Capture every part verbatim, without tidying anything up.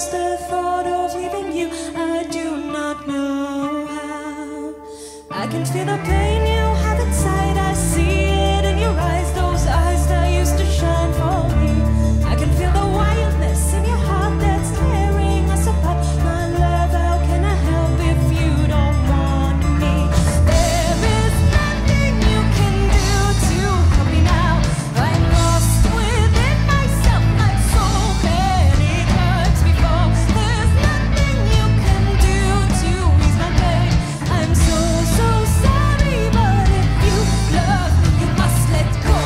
just the thought of leaving you, I do not know how. I can feel the pain you have inside, I see it in your eyes, those eyes that used to shine for me. I can feel the wildness in your heart that's tearing us apart. My love, how can I help if you don't want me? There is nothing you can do to help me now. I'm lost within myself, like so many times before. There's nothing you can do to ease my pain. I'm so, so sorry, but if you love me, you must let go.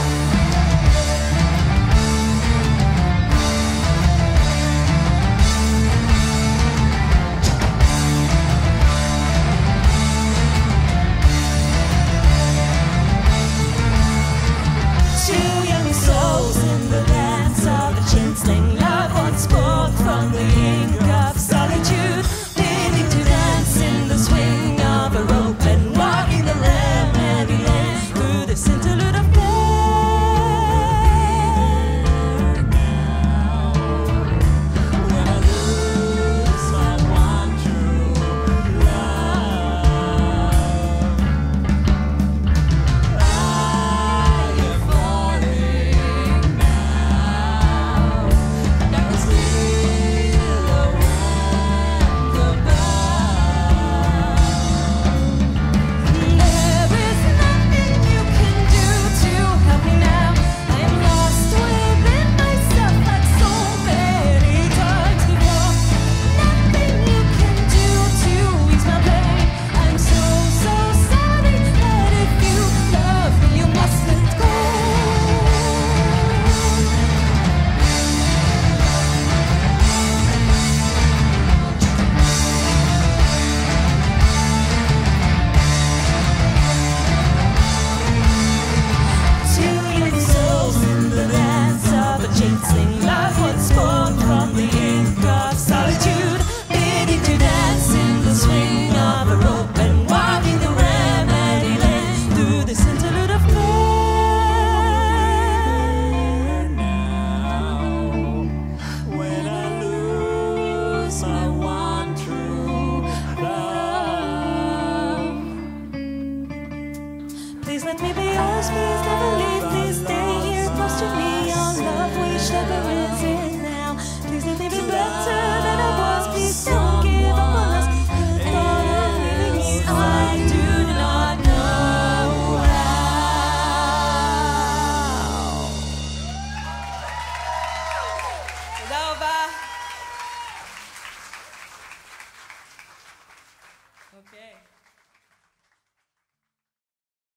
Two young souls in the dance of the chain-sling love, once born from the ink of solitude, beginning to dance in the swing of a rope and walking the lamb heavy land through this interlude of pain. When I lose my one true love, I am falling now, and I was still around the bound. There is nothing you can do to help me now. I'm lost within myself, like so many times before. Nothing you can do to ease my pain. I'm so, so sorry, but if you love me, you must let go. Two young souls in the dance of a chain-sling love, once born from the ink of solitude, bidding to dance in the swing of a rope and walking the remedy land through this interlude of pain. Now, when I lose my one true love, please let me be yours, please never leave, please stay here close to me. Your love, which never ends in now. Please let me be better than I was, please don't give up on us. The thought of leaving you, I do not know how. It's over. Okay.